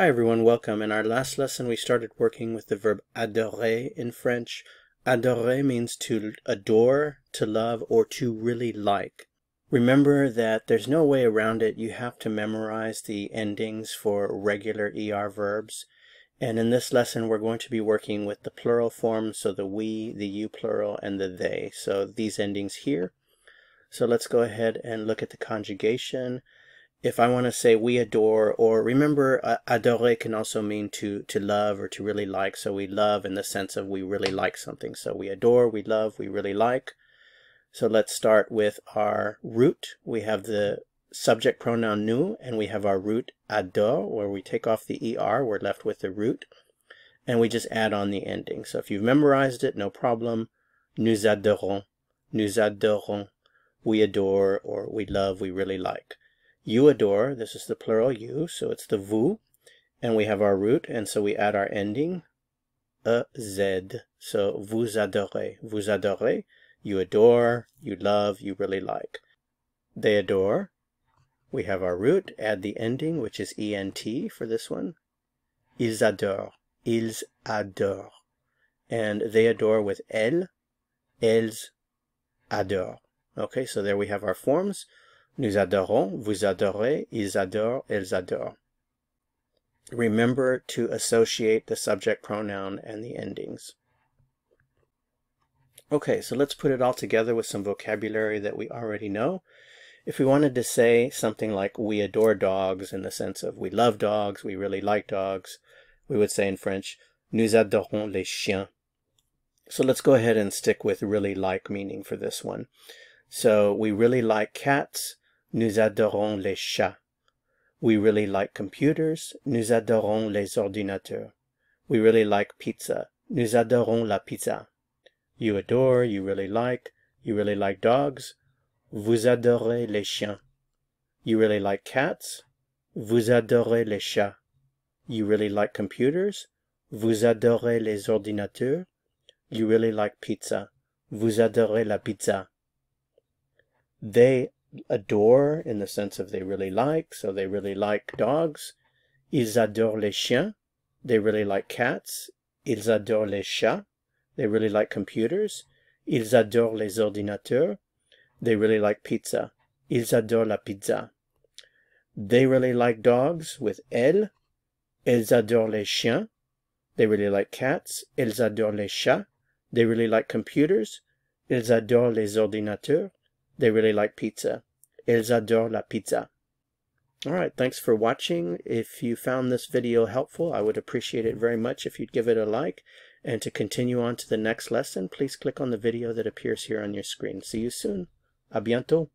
Hi everyone, welcome. In our last lesson we started working with the verb adorer in French. Adorer means to adore, to love, or to really like. Remember that there's no way around it. You have to memorize the endings for regular ER verbs. And in this lesson we're going to be working with the plural form, so the we, the you plural, and the they. So these endings here. So let's go ahead and look at the conjugation. If I want to say we adore, or remember, adorer can also mean to love or to really like. So we love in the sense of we really like something. So we adore, we love, we really like. So let's start with our root. We have the subject pronoun nous, and we have our root adore, where we take off the ER. We're left with the root, and we just add on the ending. So if you've memorized it, no problem. Nous adorons, nous adorons. We adore, or we love, we really like. You adore, this is the plural you, so it's the vous, and we have our root, and so we add our ending, EZ, so vous adorez, you adore, you love, you really like. They adore, we have our root, add the ending, which is ENT for this one, ils adorent, and they adore with elles, elles adorent. Okay, so there we have our forms. Nous adorons, vous adorez, ils adorent, elles adorent. Remember to associate the subject pronoun and the endings. Okay, so let's put it all together with some vocabulary that we already know. If we wanted to say something like we adore dogs in the sense of we love dogs, we really like dogs, we would say in French, nous adorons les chiens. So let's go ahead and stick with really like meaning for this one. So we really like cats. Nous adorons les chats. We really like computers. Nous adorons les ordinateurs. We really like pizza. Nous adorons la pizza. You adore, you really like dogs. Vous adorez les chiens. You really like cats. Vous adorez les chats. You really like computers. Vous adorez les ordinateurs. You really like pizza. Vous adorez la pizza. They adore in the sense of they really like, so they really like dogs. Ils adorent les chiens. They really like cats. Ils adorent les chats. They really like computers. Ils adorent les ordinateurs. They really like pizza. Ils adorent la pizza. They really like dogs with elles. Elles adorent les chiens. They really like cats. Elles adorent les chats. They really like computers. Ils adorent les ordinateurs. They really like pizza. Elles adorent la pizza. Alright, thanks for watching. If you found this video helpful, I would appreciate it very much if you'd give it a like. And to continue on to the next lesson, please click on the video that appears here on your screen. See you soon. À bientôt.